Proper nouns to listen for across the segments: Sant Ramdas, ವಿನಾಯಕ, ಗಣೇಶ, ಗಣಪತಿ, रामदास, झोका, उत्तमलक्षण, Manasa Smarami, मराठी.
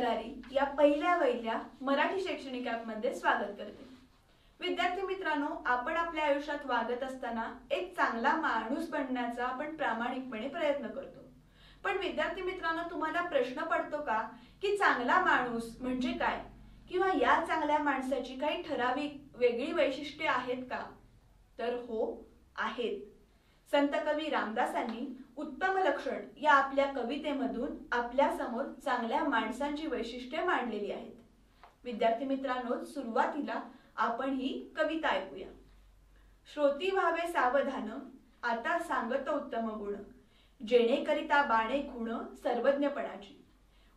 तक्रारी या पहिल्या वहिल्या मराठी शैक्षणिक ॲपमध्ये स्वागत करते। विद्यार्थी मित्रांनो, आपण आपल्या आयुष्यात वागत असताना एक चांगला माणूस बनण्याचा आपण प्रामाणिकपणे प्रयत्न करतो। पण विद्यार्थी मित्रांनो, तुम्हाला प्रश्न पडतो का की चांगला माणूस म्हणजे काय, किंवा या चांगल्या माणसाची काही ठराविक वेगळी वैशिष्ट्ये आहेत का? तर हो, आहेत। संत कवी रामदासांनी उत्तमलक्षण या आपल्या कवितेमधून आपल्या समोर चांगल्या माणसांची वैशिष्ट्ये मांडलेली आहेत। विद्यार्थी मित्रांनो, सुरुवातीला आपण ही कविता ऐकूया। श्रोती व्हावे सावधान, आता सांगत उत्तम गुण, जेणे करिता बाणे खुण सर्वज्ञपणाची,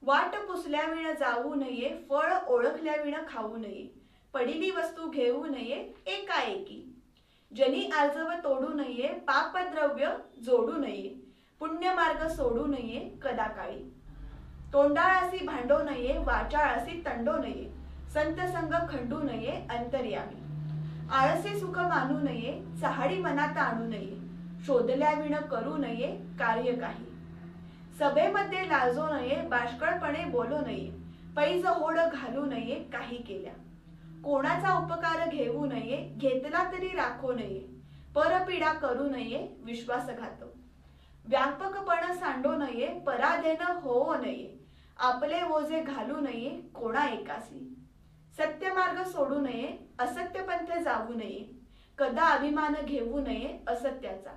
वाट पुसल्या विण जाऊ नये, फळ ओळखल्या विण खाऊ नये, पडिली वस्तू घेऊ नये एकाएकी, जनी आर्जव तोडू नये, पाप द्रव्य जोडू नये, पुण्य मार्ग सोडू नये कदाकाळी, तोंडाळासी भांडो नये, वाचाळासी तंडो नये, संत संग खंडू नये अंतर्यामी, आळसे सुख मानू नये, चहाडी मनात आणू नये, शोधल्या विण करू नये कार्य काही, सभेमध्ये लाजो नये, बाष्कळपणे बोलू नये, पैज होड घालू नये काही केल्या, कोणाचा उपकार घेऊ नये, घेतला तरी राखो नये, परपीडा करू नये विश्वासघात, व्यापकपण सांडो नये, पराधेन होऊ नये, आपले ओझे घालू नये कोणा एकासी, सत्य मार्ग सोडू नये, असत्यपंथ जाऊ नये, कदा अभिमान घेऊ नये असत्याचा,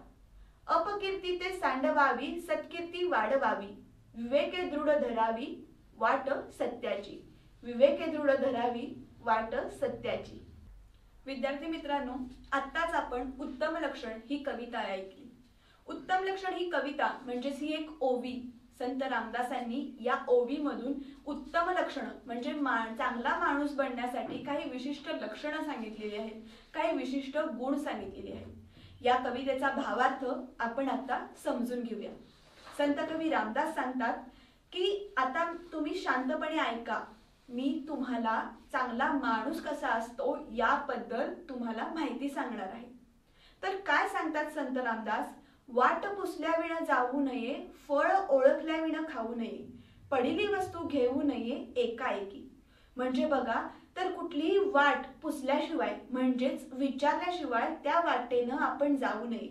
अपकीर्ती ते सांडवावी, सत्कीर्ती वाढवावी, विवेके दृढ धरावी वाट सत्याची, विवेके दृढ धरावी वाट सत्याची। विद्यार्थी मित्रांनो, आत्ताच आपण उत्तमलक्षण ही कविता ऐकली। उत्तमलक्षण ही कविता म्हणजेच ही एक ओवी संत रामदासांनी या ओवीमधून उत्तम लक्षण म्हणजे चांगला माणूस बनण्यासाठी काही विशिष्ट लक्षणं सांगितलेली आहेत, काही विशिष्ट गुण सांगितलेले आहेत। या कवितेचा भावार्थ आपण आता समजून घेऊया। संत कवी रामदास सांगतात की आता तुम्ही शांतपणे ऐका, मी तुम्हाला चांगला माणूस कसा असतो याबद्दल तुम्हाला माहिती सांगणार आहे। तर काय सांगतात संत रामदास? वाट पुसल्याविण जाऊ नये, फळ ओळखल्याविण खाऊ नये, पडिली वस्तू घेऊ नये एकाएकी। म्हणजे बघा, तर कुठलीही वाट पुसल्याशिवाय म्हणजेच विचारल्याशिवाय त्या वाटेनं आपण जाऊ नये।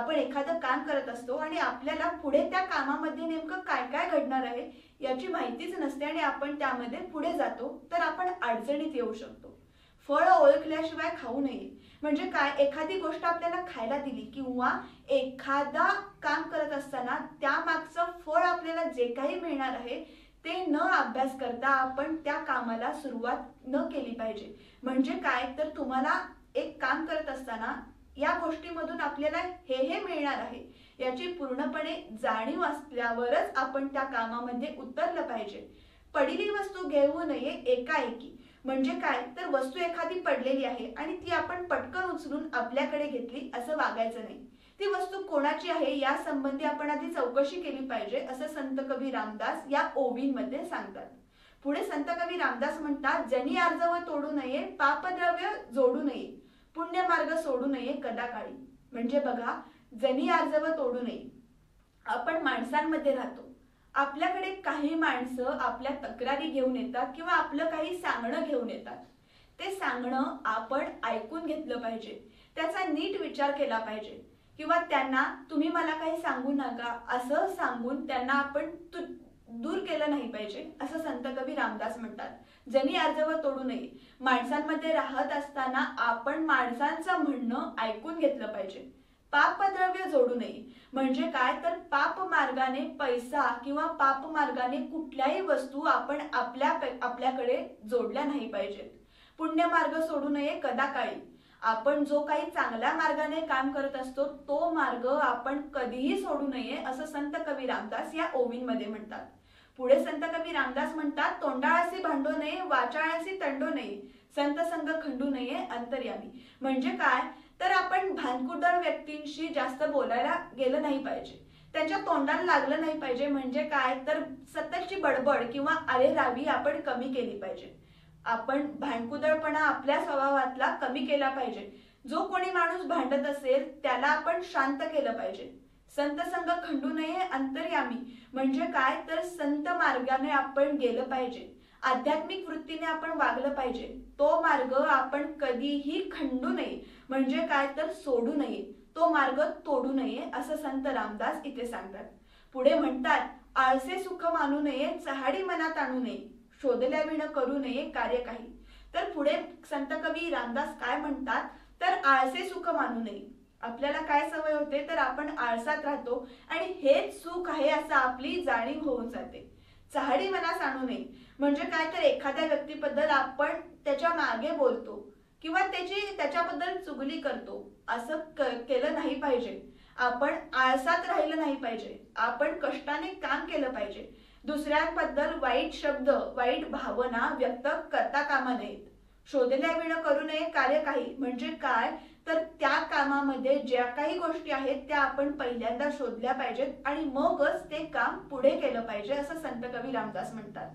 आपण एखादं काम करत असतो आणि आपल्याला पुढे त्या कामामध्ये नेमकं काय काय घडणार आहे याची माहितीच नसते आणि आपण त्यामध्ये पुढे जातो, तर आपण अडचणीत येऊ शकतो। फळ ओळखल्याशिवाय खाऊ नये म्हणजे काय, एखादी गोष्ट आपल्याला खायला दिली किंवा एखादा काम करत असताना त्यामागचं फळ आपल्याला जे काही मिळणार आहे ते न अभ्यास करता आपण त्या कामाला सुरुवात न केली पाहिजे। म्हणजे काय, तर तुम्हाला एक काम करत असताना या गोष्टीमधून आपल्याला हे हे मिळणार आहे याची पूर्णपणे जाणीव असल्यावरच आपण त्या कामामध्ये उतरलं पाहिजे। पडिली वस्तू घेऊ नये एकाएकी म्हणजे काय, तर वस्तू एखादी पडलेली आहे आणि ती आपण पटकन उचलून आपल्याकडे घेतली असं वागायचं नाही। ती वस्तू कोणाची आहे या संबंधी आपण आधी चौकशी केली पाहिजे असं संत कवी रामदास या ओवींमध्ये सांगतात। पुढे संत कवी रामदास म्हणतात, जनी आर्जव तोडू नये, पापद्रव्य जोडू नये, पुण्य मार्ग सोडू नये कदाकाळी। म्हणजे बघा, जनी आर्जव तोडू नये, आपण माणसांमध्ये राहतो, आपल्याकडे काही माणसं आपल्या तक्रारी घेऊन येतात किंवा आपलं काही सांगणं घेऊन येतात, ते सांगणं आपण ऐकून घेतलं पाहिजे, त्याचा नीट विचार केला पाहिजे, किंवा त्यांना तुम्ही मला काही सांगू नका असं सांगून त्यांना आपण दूर केलं नाही पाहिजे असं संत कवी रामदास म्हणतात। जनी आर्जव तोडू नये, माणसांमध्ये राहत असताना आपण माणसांचं म्हणणं ऐकून घेतलं पाहिजे। पापद्रव्य जोडू नये म्हणजे काय, तर पाप मार्गाने पैसा किंवा पाप मार्गाने कुठल्याही वस्तू आपण आपल्याकडे जोडल्या नाही पाहिजेत। पुण्य मार्ग सोडू नये कदाकाळी, आपण जो काही चांगल्या मार्गाने काम करत असतो तो मार्ग आपण कधीही सोडू नये असं संत कवी रामदास या ओवींमध्ये म्हणतात। पुढे संत कवी रामदास म्हणतात, तोंडाळाशी भांडू नये, वाचाळाशी तंडू नये, संत संग खंडू नये अंतर्यामी। म्हणजे काय, तर आपण भांडकुदळ व्यक्तींशी जास्त बोलायला गेलं नाही पाहिजे, त्यांच्या तोंडाला लागलं नाही पाहिजे। म्हणजे काय, तर सततची बडबड किंवा अरेरावी आपण कमी केली पाहिजे, आपण भांडकुदळपणा आपल्या स्वभावातला कमी केला पाहिजे। जो कोणी माणूस भांडत असेल त्याला आपण शांत केलं पाहिजे, संत संग खंडू नये अंतर्यामी म्हणजे काय तर संत मार्गाने आपण गेलं पाहिजे, आध्यात्मिक वृत्तीने आपण वागलं पाहिजे। तो मार्ग आपण कधीही खंडू नये म्हणजे काय तर सोडू नये, तो मार्ग तोडू नये असं संत रामदास इथे सांगतात। पुढे म्हणतात, आळसे सुख मानू नये, चहाडी मनात आणू नये, शोधल्या विण करू नये कार्य काही। तर पुढे संत कवी रामदास काय म्हणतात तर आळसे सुख मानू नये। आपल्याला काय सवय होते तर आपण आळसात राहतो आणि हेच सुख आहे असं आपली जाणीव होऊन जाते। चहाडी मनास आणू नये म्हणजे काय तर एखाद्या व्यक्तीबद्दल आपण त्याच्या मागे बोलतो किंवा त्याच्याबद्दल चुगली करतो, असं केलं नाही पाहिजे। आपण आळसात राहिलं नाही पाहिजे, आपण कष्टाने काम केलं पाहिजे। दुसऱ्यांबद्दल वाईट शब्द वाईट भावना व्यक्त करता कामा नयेत। शोधल्या विण करू नये कार्य काही म्हणजे काय तर त्या कामामध्ये ज्या काही गोष्टी आहेत त्या आपण पहिल्यांदा शोधल्या पाहिजेत आणि मगच ते काम पुढे केलं पाहिजे असं संत कवी रामदास म्हणतात।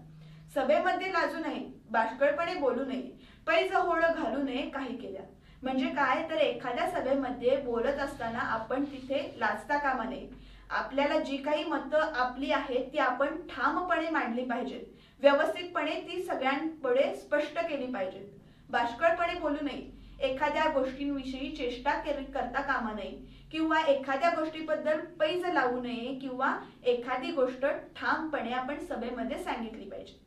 सभेमध्ये लाजू नये, बाष्कळपणे बोलू नये, पैज होळ घालू नये काही केल्या म्हणजे काय तर एखाद्या सभेमध्ये बोलत असताना आपण तिथे लाजता कामा नये। आपल्याला जी काही मतं आपली आहेत ती आपण ठामपणे मांडली पाहिजेत, व्यवस्थितपणे ती सगळ्यांपुढे स्पष्ट केली पाहिजेत। बाष्कळपणे बोलू नये, एखाद्या गोष्टींविषयी चेष्टा करता कामा नये किंवा एखाद्या गोष्टीबद्दल पैज लावू नये किंवा एखादी गोष्ट ठामपणे आपण सभेमध्ये सांगितली पाहिजे।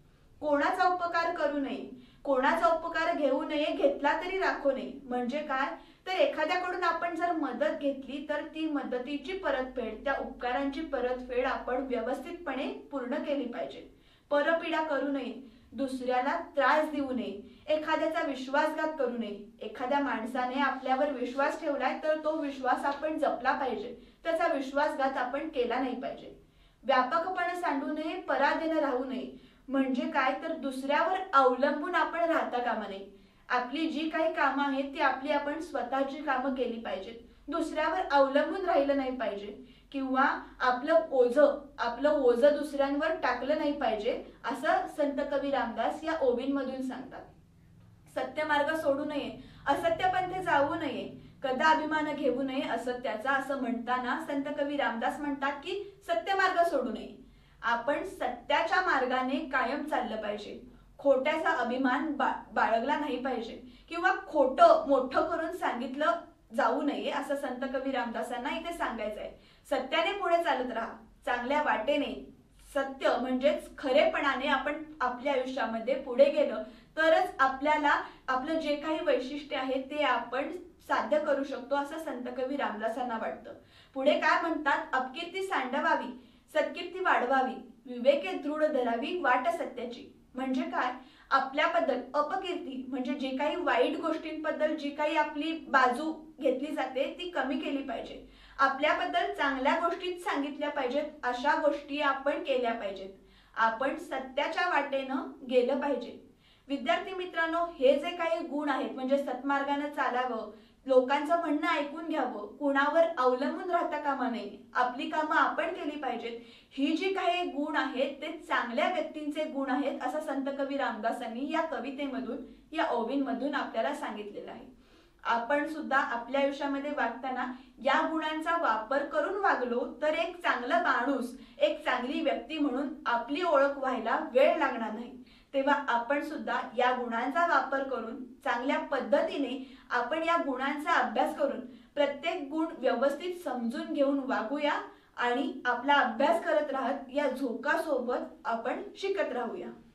कोणाचा उपकार करू नये, कोणाचा उपकार घेऊ नये, घेतला तरी राखू नये म्हणजे काय तर एखाद्याकडून आपण जर मदत घेतली तर ती मदतीची परतफेड त्या उपकारांची परतफेड आपण व्यवस्थितपणे पूर्ण केली पाहिजे। परपीडा करू नये, दुसऱ्याला त्रास देऊ नये, एखाद्याचा विश्वासघात करू नये। एखाद्या माणसाने आपल्यावर विश्वास ठेवलाय तर तो विश्वास आपण जपला पाहिजे, त्याचा विश्वासघात आपण केला नाही पाहिजे। व्यापकपणे सांडू नये, पराधीन राहू नये म्हणजे काय तर दुसऱ्यावर अवलंबून आपण राहता कामा नये। आपली जी काही कामं आहेत ती आपली आपण स्वतःची कामं केली पाहिजेत, दुसऱ्यावर अवलंबून राहिलं नाही पाहिजे किंवा आपलं ओझं दुसऱ्यांवर टाकलं नाही पाहिजे असं संत कवी रामदास या ओवींमधून सांगतात। सत्यमार्ग सोडू नये, असत्यपंथे जाऊ नये, कदा अभिमान घेऊ नये असत्याचा असं म्हणताना संत कवी रामदास म्हणतात की सत्यमार्ग सोडू नये, आपण सत्याच्या मार्गाने कायम चाललं पाहिजे। खोट्याचा अभिमान बाळगला नाही पाहिजे किंवा खोटं मोठं करून सांगितलं जाऊ नये असं संत कवी रामदासांना इथे सांगायचं आहे। सत्याने पुढे चालत राहा, चांगल्या वाटेने सत्य म्हणजेच खरेपणाने आपण आपल्या आयुष्यामध्ये पुढे गेलं तरच आपल्याला आपलं जे काही वैशिष्ट्य आहे ते आपण साध्य करू शकतो असं संत कवी रामदासांना वाटतं। पुढे काय म्हणतात, अपकीर्ती सांडवावी, सत्कीर्ती वाढवावी, विवेके दृढ धरावी वाट सत्याची म्हणजे काय आपल्याबद्दल अपकीर्ती म्हणजे जे काही वाईट गोष्टींबद्दल जी काही आपली बाजू घेतली जाते ती कमी केली पाहिजे। आपल्याबद्दल चांगल्या गोष्टीत सांगितल्या पाहिजेत, अशा गोष्टी आपण केल्या पाहिजेत, आपण सत्याच्या वाटेनं गेलं पाहिजे। विद्यार्थी मित्रांनो, हे जे काही गुण आहेत म्हणजे सत्मार्गाने चालावं, लोकांचं म्हणणं ऐकून घ्यावं, कुणावर अवलंबून राहता कामा नये, आपली कामं आपण केली पाहिजेत, ही जी काही गुण आहेत ते चांगल्या व्यक्तींचे गुण आहेत असं संत कवी रामदासांनी या कवितेमधून या ओवींमधून आपल्याला सांगितलेलं आहे। आपण सुद्धा आपल्या आयुष्यामध्ये वागताना या गुणांचा वापर करून वागलो तर एक चांगला माणूस एक चांगली व्यक्ती म्हणून आपली ओळख व्हायला वेळ लागणार नाही। तेव्हा आपण सुद्धा या गुणांचा वापर करून चांगल्या पद्धतीने आपण या गुणांचा अभ्यास करून प्रत्येक गुण व्यवस्थित समजून घेऊन वागूया आणि आपला अभ्यास करत राहत या झोका सोबत आपण शिकत राहूया।